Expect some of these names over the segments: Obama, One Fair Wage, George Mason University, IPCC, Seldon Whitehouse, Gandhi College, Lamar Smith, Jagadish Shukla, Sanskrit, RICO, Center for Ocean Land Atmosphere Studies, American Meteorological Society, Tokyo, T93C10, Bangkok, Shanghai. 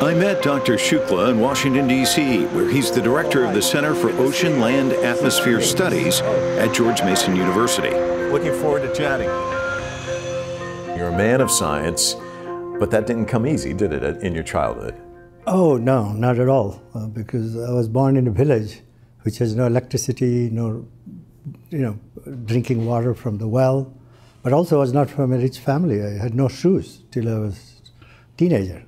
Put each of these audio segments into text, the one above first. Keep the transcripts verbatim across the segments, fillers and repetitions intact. I met Doctor Shukla in Washington, D C, where he's the director of the Center for Ocean Land Atmosphere Studies at George Mason University. Looking forward to chatting. You're a man of science, but that didn't come easy, did it, in your childhood? Oh, no, not at all, uh, because I was born in a village which has no electricity, no, you know, drinking water from the well, but also I was not from a rich family. I had no shoes till I was a teenager.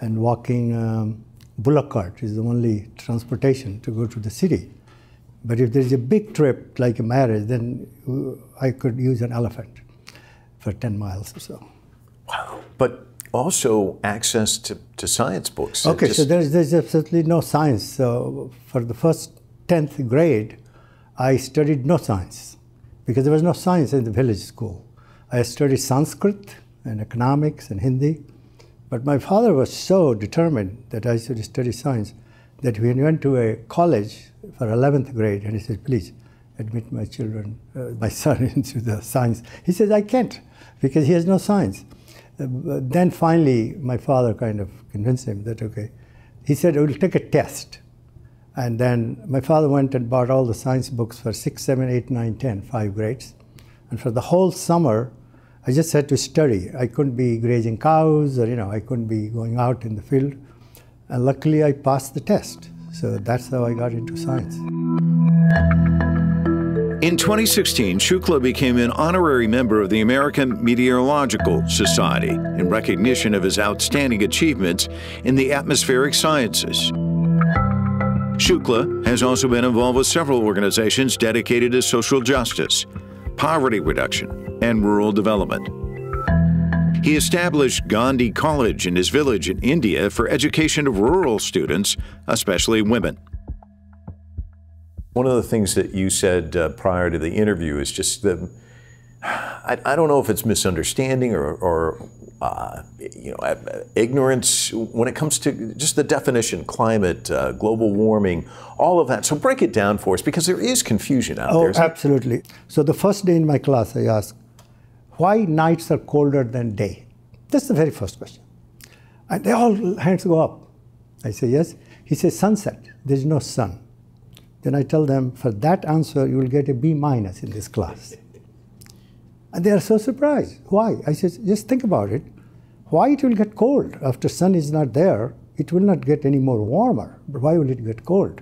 And walking um, bullock cart is the only transportation to go to the city. But if there's a big trip, like a marriage, then I could use an elephant for ten miles or so. Wow. But also access to, to science books. Okay, just... so there's, there's absolutely no science. So for the first tenth grade, I studied no science because there was no science in the village school. I studied Sanskrit and economics and Hindi. But my father was so determined that I should study science that we went to a college for eleventh grade and he said, please admit my children, uh, my son into the science. He says, I can't because he has no science. Uh, then finally, my father kind of convinced him that, okay, he said, we'll take a test. And then my father went and bought all the science books for six, seven, eight, nine, ten, five grades. And for the whole summer, I just had to study. I couldn't be grazing cows or, you know, I couldn't be going out in the field. And luckily I passed the test. So that's how I got into science. In twenty sixteen, Shukla became an honorary member of the American Meteorological Society in recognition of his outstanding achievements in the atmospheric sciences. Shukla has also been involved with several organizations dedicated to social justice, poverty reduction, and rural development. He established Gandhi College in his village in India for education of rural students, especially women. One of the things that you said uh, prior to the interview is just the, I, I don't know if it's misunderstanding or, or uh, you know, ignorance when it comes to just the definition, climate, uh, global warming, all of that. So break it down for us because there is confusion out there. Oh, absolutely. So the first day in my class, I asked, why nights are colder than day? That's the very first question. And they all hands go up. I say, yes. He says, sunset. There's no sun. Then I tell them, for that answer, you will get a B minus in this class. And they are so surprised. Why? I said, just think about it. Why it will get cold? After sun is not there, it will not get any more warmer. But why will it get cold?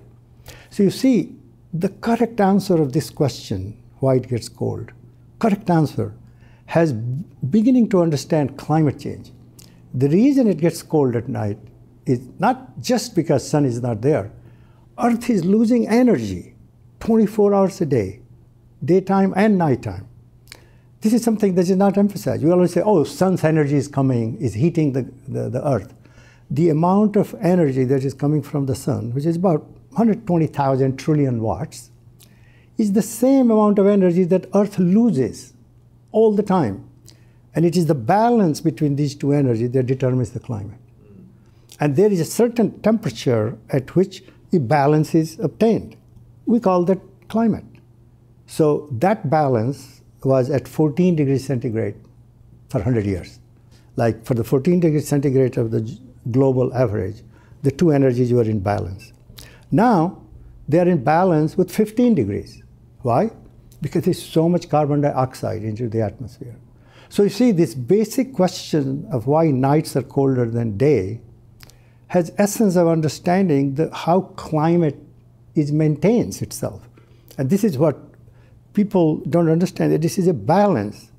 So you see, the correct answer of this question, why it gets cold, correct answer, has beginning to understand climate change. The reason it gets cold at night is not just because sun is not there. Earth is losing energy twenty-four hours a day, daytime and nighttime. This is something that is not emphasized. You always say, oh, sun's energy is coming, is heating the, the, the earth. The amount of energy that is coming from the sun, which is about one hundred twenty thousand trillion watts, is the same amount of energy that earth loses all the time. And it is the balance between these two energies that determines the climate. And there is a certain temperature at which the balance is obtained. We call that climate. So that balance was at fourteen degrees centigrade for one hundred years. Like for the fourteen degrees centigrade of the global average, the two energies were in balance. Now they are in balance with fifteen degrees. Why? Because there's so much carbon dioxide into the atmosphere. So you see, this basic question of why nights are colder than day has essence of understanding the, how climate is maintains itself. And this is what people don't understand, that this is a balance.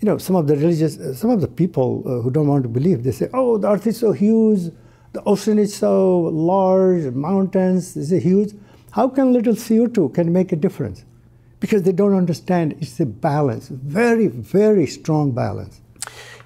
You know, some of the religious, some of the people uh, who don't want to believe, they say, oh, the earth is so huge, the ocean is so large, mountains is huge. How can little C O two can make a difference? Because they don't understand it's a balance, very, very strong balance.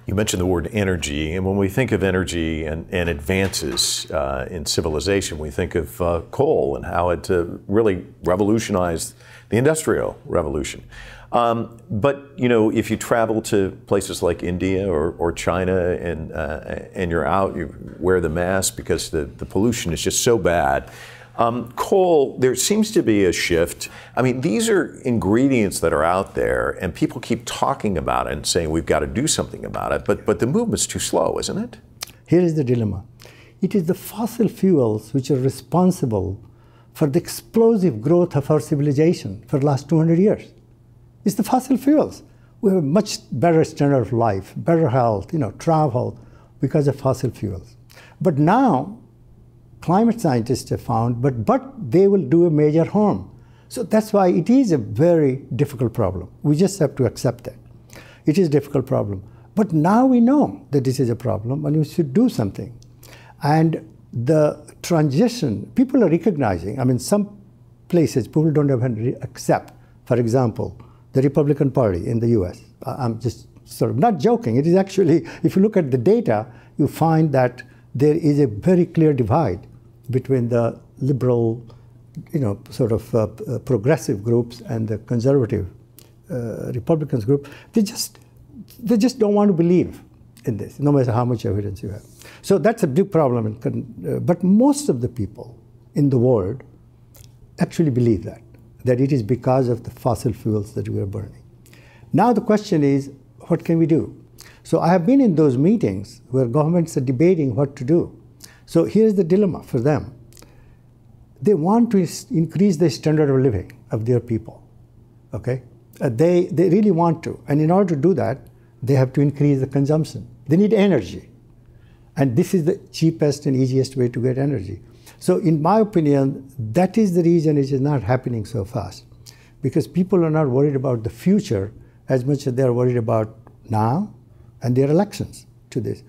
You mentioned the word energy, and when we think of energy and, and advances uh, in civilization, we think of uh, coal and how it uh, really revolutionized the Industrial Revolution. Um, but, you know, if you travel to places like India or, or China and, uh, and you're out, you wear the mask because the, the pollution is just so bad. Um, coal, there seems to be a shift. I mean, these are ingredients that are out there, and people keep talking about it and saying we've got to do something about it, but, but the movement's too slow, isn't it? Here is the dilemma. It is the fossil fuels which are responsible for the explosive growth of our civilization for the last two hundred years. It's the fossil fuels. We have a much better standard of life, better health, you know, travel, because of fossil fuels. But now, climate scientists have found, but, but they will do a major harm. So that's why it is a very difficult problem. We just have to accept that. It is a difficult problem. But now we know that this is a problem and we should do something. And the transition, people are recognizing, I mean, some places people don't even accept, for example, the Republican Party in the U S. I'm just sort of not joking. It is actually, if you look at the data, you find that there is a very clear divide between the liberal, you know, sort of uh, progressive groups and the conservative uh, Republicans group. They just, they just don't want to believe in this, no matter how much evidence you have. So that's a big problem. But most of the people in the world actually believe that, that it is because of the fossil fuels that we are burning. Now the question is, what can we do? So I have been in those meetings where governments are debating what to do. So here's the dilemma for them. They want to increase the standard of living of their people, okay? Uh, they, they really want to. And in order to do that, they have to increase the consumption. They need energy. And this is the cheapest and easiest way to get energy. So in my opinion, that is the reason it is not happening so fast, because people are not worried about the future as much as they are worried about now and their elections to this.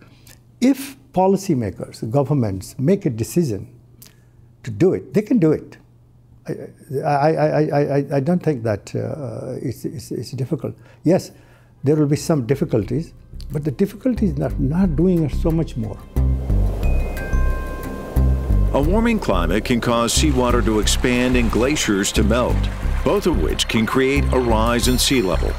If policymakers, governments make a decision to do it, they can do it. I, I, I, I, I don't think that uh, it's, it's, it's difficult. Yes, there will be some difficulties, but the difficulties are not, not doing so much more. A warming climate can cause seawater to expand and glaciers to melt, both of which can create a rise in sea level.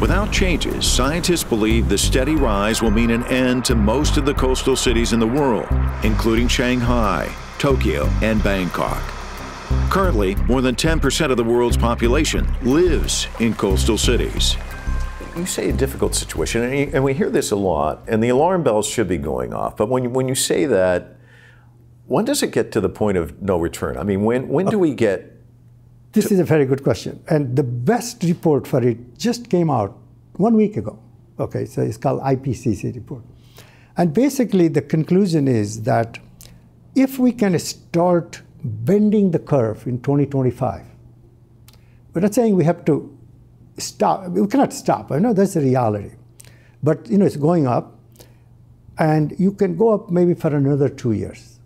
Without changes, scientists believe the steady rise will mean an end to most of the coastal cities in the world, including Shanghai, Tokyo, and Bangkok. Currently, more than ten percent of the world's population lives in coastal cities. You say a difficult situation, and, you, and we hear this a lot, and the alarm bells should be going off. But when you, when you say that, when does it get to the point of no return? I mean, when, when do we get... This is a very good question. And the best report for it just came out one week ago. Okay, so it's called I P C C report. And basically the conclusion is that if we can start bending the curve in twenty twenty-five, we're not saying we have to stop, we cannot stop, I know that's the reality. But you know, it's going up and you can go up maybe for another two years.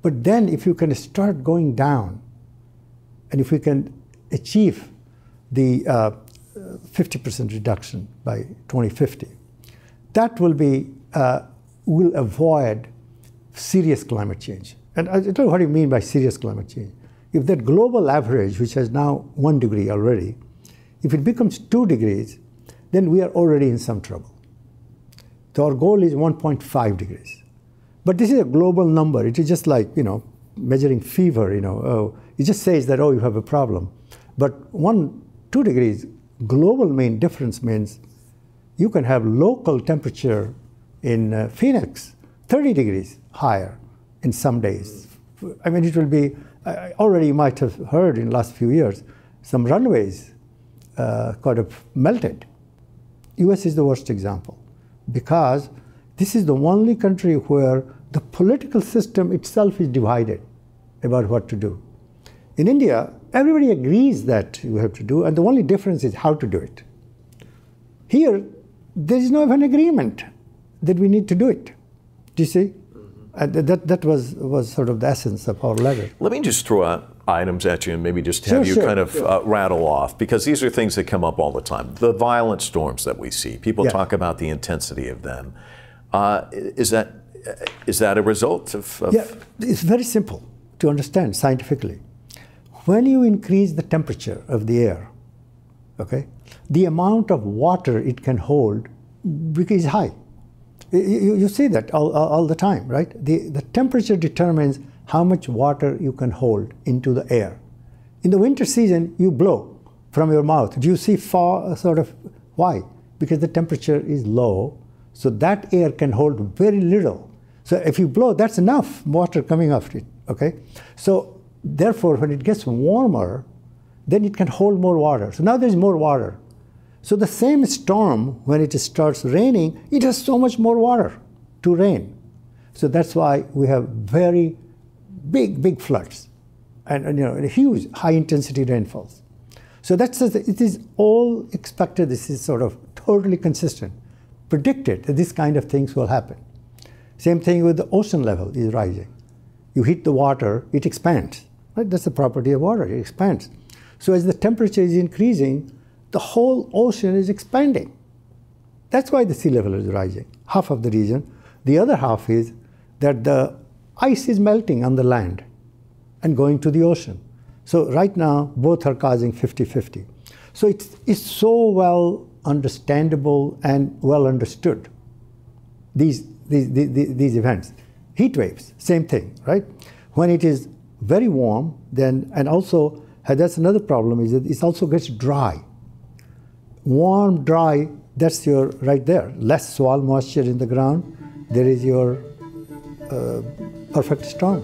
But then if you can start going down, and if we can achieve the uh, fifty percent reduction by twenty fifty, that will be, uh, will avoid serious climate change. And I don't know what you mean by serious climate change. If that global average, which has now one degree already, if it becomes two degrees, then we are already in some trouble. So our goal is one point five degrees. But this is a global number. It is just like, you know, measuring fever, you know, oh, it just says that, oh, you have a problem. But one, two degrees global mean difference means you can have local temperature in uh, Phoenix thirty degrees higher in some days. I mean, it will be, uh, already you might have heard in the last few years, some runways uh, kind of melted. U S is the worst example because this is the only country where the political system itself is divided about what to do. In India, everybody agrees that you have to do, and the only difference is how to do it. Here, there is no even agreement that we need to do it. Do you see? And that, that was, was sort of the essence of our letter. Let me just throw out items at you and maybe just have sure, you sure. kind of yeah. uh, rattle off, because these are things that come up all the time. The violent storms that we see, people yeah. talk about the intensity of them. Uh, is, that, is that a result of, of... Yeah, it's very simple to understand scientifically. When you increase the temperature of the air, okay, the amount of water it can hold is high. You, you see that all, all the time, right? The, the temperature determines how much water you can hold into the air. In the winter season, you blow from your mouth. Do you see fog? Sort of, why? Because the temperature is low, so that air can hold very little. So if you blow, that's enough water coming off it, okay? So therefore, when it gets warmer, then it can hold more water. So now there's more water. So the same storm, when it starts raining, it has so much more water to rain. So that's why we have very big, big floods and, and you know, huge high-intensity rainfalls. So that's, it is all expected. This is sort of totally consistent, predicted that this kind of things will happen. Same thing with the ocean level is rising. You hit the water, it expands. Right? That's the property of water, it expands. So as the temperature is increasing, the whole ocean is expanding. That's why the sea level is rising, half of the reason. The other half is that the ice is melting on the land and going to the ocean. So right now, both are causing fifty fifty. So it's, it's so well understandable and well understood, these, these, these, these events. Heat waves, same thing, right? When it is very warm, then, and also, that's another problem, is that it also gets dry. Warm, dry, that's your, right there, less soil moisture in the ground. There is your uh, perfect storm.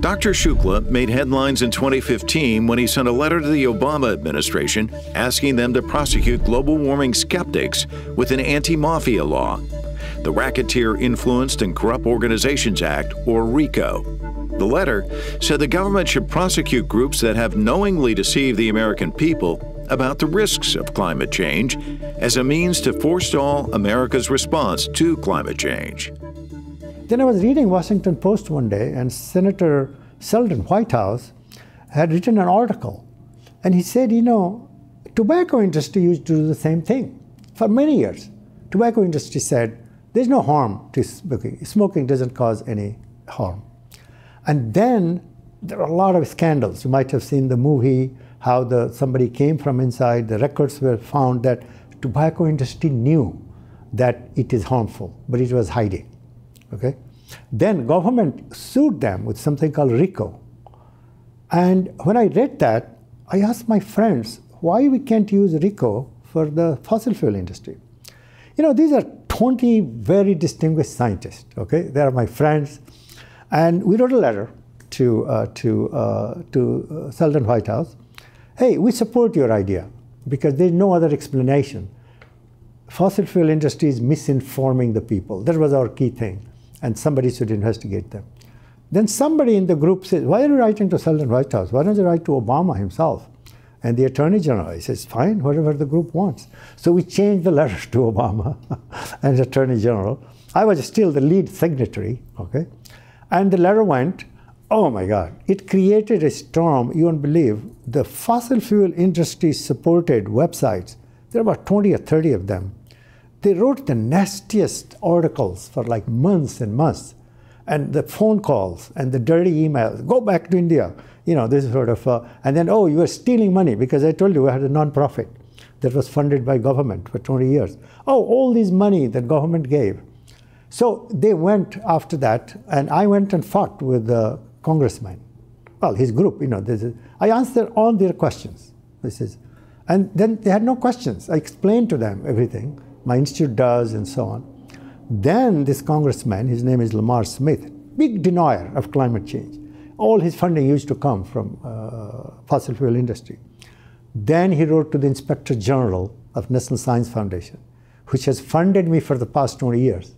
Doctor Shukla made headlines in twenty fifteen when he sent a letter to the Obama administration asking them to prosecute global warming skeptics with an anti-mafia law, the Racketeer Influenced and Corrupt Organizations Act, or RICO. The letter said the government should prosecute groups that have knowingly deceived the American people about the risks of climate change as a means to forestall America's response to climate change. Then I was reading Washington Post one day, and Senator Seldon Whitehouse had written an article, and he said, you know, tobacco industry used to do the same thing for many years. Tobacco industry said, there's no harm to smoking. Smoking doesn't cause any harm. And then there are a lot of scandals. You might have seen the movie how the, somebody came from inside, the records were found that tobacco industry knew that it is harmful, but it was hiding, okay? Then government sued them with something called RICO. And when I read that, I asked my friends, why we can't use RICO for the fossil fuel industry? You know, these are twenty very distinguished scientists, okay? They are my friends. And we wrote a letter to, uh, to, uh, to Seldon Whitehouse. Hey, we support your idea because there's no other explanation. Fossil fuel industry is misinforming the people. That was our key thing, and somebody should investigate them. Then somebody in the group says, why are you writing to Seldon Whitehouse? Why don't you write to Obama himself? And the Attorney General, he says, fine, whatever the group wants. So we changed the letter to Obama and Attorney General. I was still the lead signatory, okay? And the letter went, oh my God, it created a storm, you won't believe. The fossil fuel industry supported websites, there are about twenty or thirty of them. They wrote the nastiest articles for like months and months. And the phone calls and the dirty emails, go back to India, you know, this sort of, uh, and then, oh, you are stealing money because I told you I had a nonprofit that was funded by government for twenty years. Oh, all this money that government gave. So they went after that, and I went and fought with the congressman, well, his group, you know, this is, I answered all their questions. This is, and then they had no questions. I explained to them everything, my institute does, and so on. Then this congressman, his name is Lamar Smith, big denier of climate change. All his funding used to come from uh, fossil fuel industry. Then he wrote to the Inspector General of National Science Foundation, which has funded me for the past twenty years.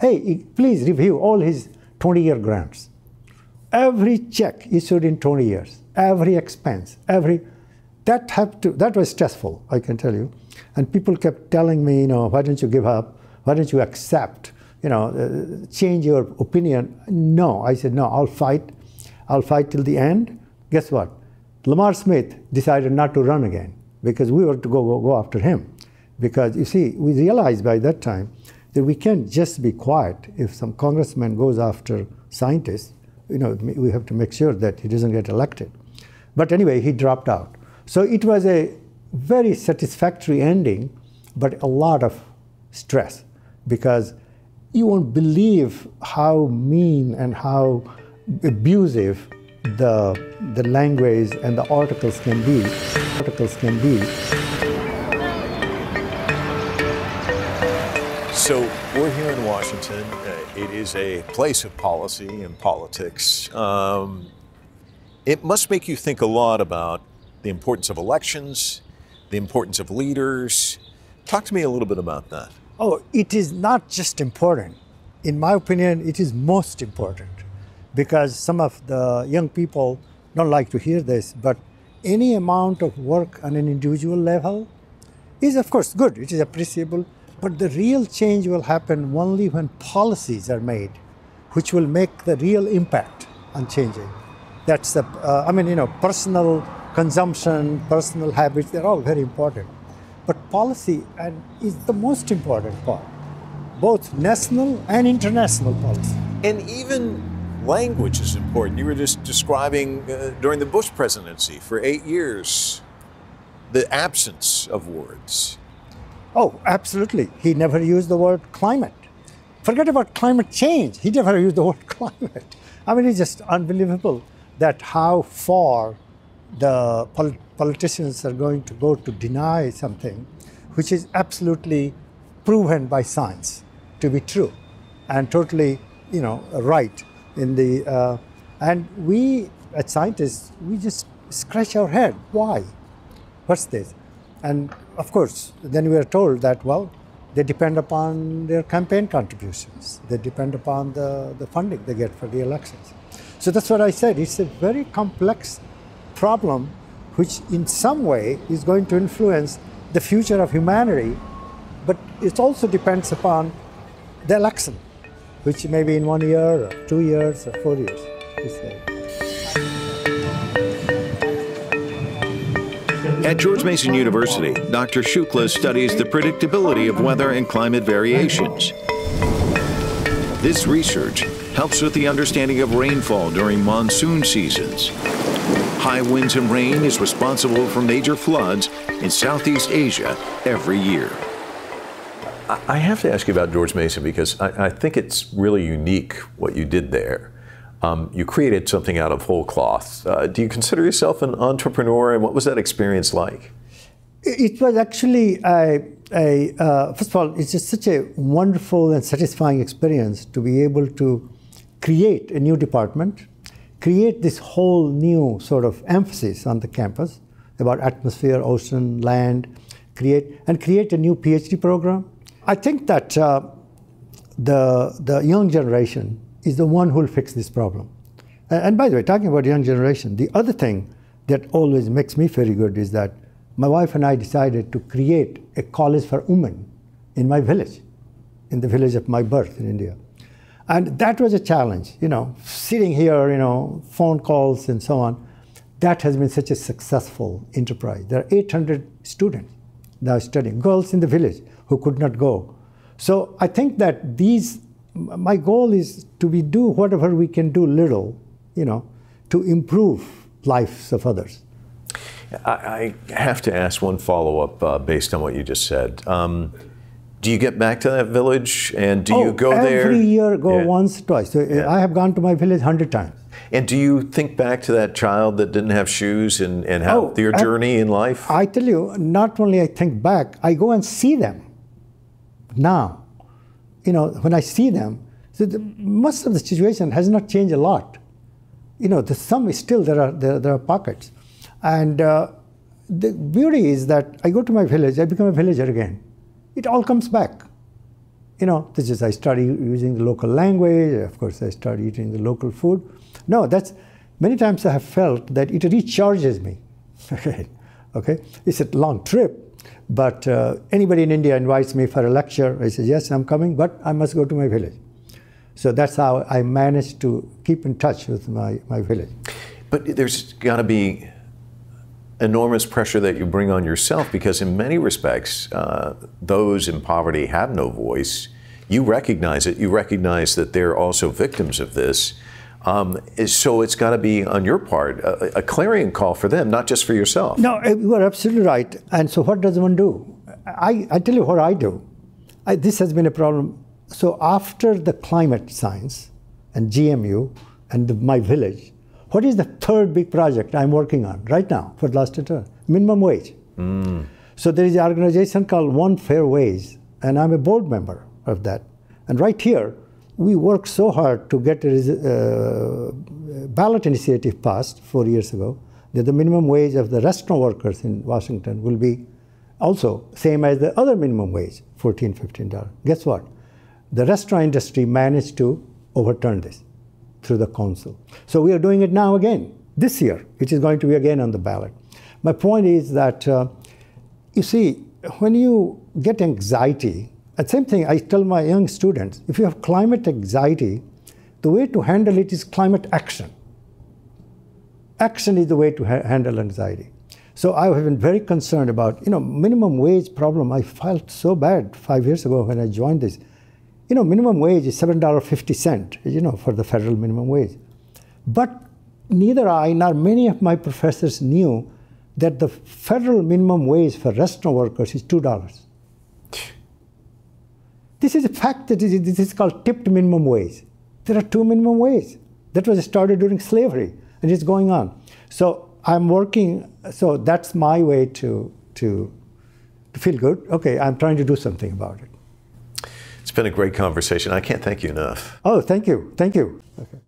Hey, please review all his twenty-year grants. Every check issued in twenty years, every expense, every, that have to, that was stressful, I can tell you. And people kept telling me, you know, why don't you give up? Why don't you accept, you know, uh, change your opinion? No, I said, no, I'll fight. I'll fight till the end. Guess what? Lamar Smith decided not to run again because we were to go, go, go after him. Because you see, we realized by that time that we can't just be quiet if some congressman goes after scientists. You know, we have to make sure that he doesn't get elected. But anyway, he dropped out. So it was a very satisfactory ending, but a lot of stress. because you won't believe how mean and how abusive the, the language and the articles can be. Articles can be. So we're here in Washington. Uh, it is a place of policy and politics. Um, it must make you think a lot about the importance of elections, the importance of leaders. Talk to me a little bit about that. Oh, it is not just important. In my opinion, it is most important, because some of the young people don't like to hear this, but any amount of work on an individual level is, of course, good. It is appreciable. But the real change will happen only when policies are made, which will make the real impact on changing. That's the, uh, I mean, you know, personal consumption, personal habits, they're all very important. But policy and is the most important part, both national and international policy. And even language is important. You were just describing uh, during the Bush presidency for eight years, the absence of words. Oh, absolutely. He never used the word climate. Forget about climate change. He never used the word climate. I mean, it's just unbelievable that how far the pol politicians are going to go to deny something which is absolutely proven by science to be true and totally, you know, right in the, uh, and we as scientists, we just scratch our head. Why? What's this? And of course, then we are told that, well, they depend upon their campaign contributions. They depend upon the, the funding they get for the elections. So that's what I said. It's a very complex problem, which in some way is going to influence the future of humanity, but it also depends upon the election, which may be in one year, or two years, or four years. At George Mason University, Doctor Shukla studies the predictability of weather and climate variations. This research helps with the understanding of rainfall during monsoon seasons. High winds and rain is responsible for major floods in Southeast Asia every year. I have to ask you about George Mason, because I, I think it's really unique what you did there. Um, you created something out of whole cloth. Uh, do you consider yourself an entrepreneur, and what was that experience like? It was actually, a, a, uh, first of all, it's just such a wonderful and satisfying experience to be able to create a new department, create this whole new sort of emphasis on the campus about atmosphere, ocean, land, create, and create a new PhD program. I think that uh, the, the young generation is the one who will fix this problem. And by the way, talking about young generation, the other thing that always makes me very good is that my wife and I decided to create a college for women in my village, in the village of my birth in India. And that was a challenge, you know, sitting here, you know, phone calls and so on. That has been such a successful enterprise. There are eight hundred students now studying, girls in the village who could not go. So I think that these my goal is to be do whatever we can do little, you know, to improve lives of others. I, I have to ask one follow-up uh, based on what you just said. Um, do you get back to that village, and do oh, you go every there? every year, go yeah. once, twice. So yeah. I have gone to my village a hundred times. And do you think back to that child that didn't have shoes and, and how oh, their I, journey in life? I tell you, not only I think back, I go and see them now. You know, when I see them, so the, most of the situation has not changed a lot. You know, the sum is still, there are, there, there are pockets. And uh, the beauty is that I go to my village, I become a villager again. It all comes back. You know, this is, I started using the local language, of course I started eating the local food. No, that's, many times I have felt that it recharges me. Okay, it's a long trip. But uh, anybody in India invites me for a lecture, I say, yes, I'm coming, but I must go to my village. So that's how I managed to keep in touch with my, my village. But there's got to be enormous pressure that you bring on yourself, because in many respects, uh, those in poverty have no voice. You recognize it. You recognize that they're also victims of this. Um, so it's got to be, on your part, a, a clarion call for them, not just for yourself. No, you are absolutely right. And so what does one do? I, I tell you what I do. I, this has been a problem. So after the climate science and G M U and the, my village, what is the third big project I'm working on right now for the last year? Minimum wage. Mm. So there is an organization called One Fair Wage, and I'm a board member of that. And right here, we worked so hard to get a uh, ballot initiative passed four years ago that the minimum wage of the restaurant workers in Washington will be also same as the other minimum wage, fourteen, fifteen dollars. Guess what? The restaurant industry managed to overturn this through the council. So we are doing it now again. This year, it is going to be again on the ballot. My point is that, uh, you see, when you get anxiety, the same thing I tell my young students, if you have climate anxiety, the way to handle it is climate action. Action is the way to ha handle anxiety. So I have been very concerned about, you know, minimum wage problem. I felt so bad five years ago when I joined this. You know, minimum wage is seven dollars and fifty cents, you know, for the federal minimum wage. But neither I nor many of my professors knew that the federal minimum wage for restaurant workers is two dollars. This is a fact that is, this is called tipped minimum wage. There are two minimum wages. That was started during slavery, and it's going on. So I'm working, so that's my way to, to, to feel good. Okay, I'm trying to do something about it. It's been a great conversation. I can't thank you enough. Oh, thank you. Thank you. Okay.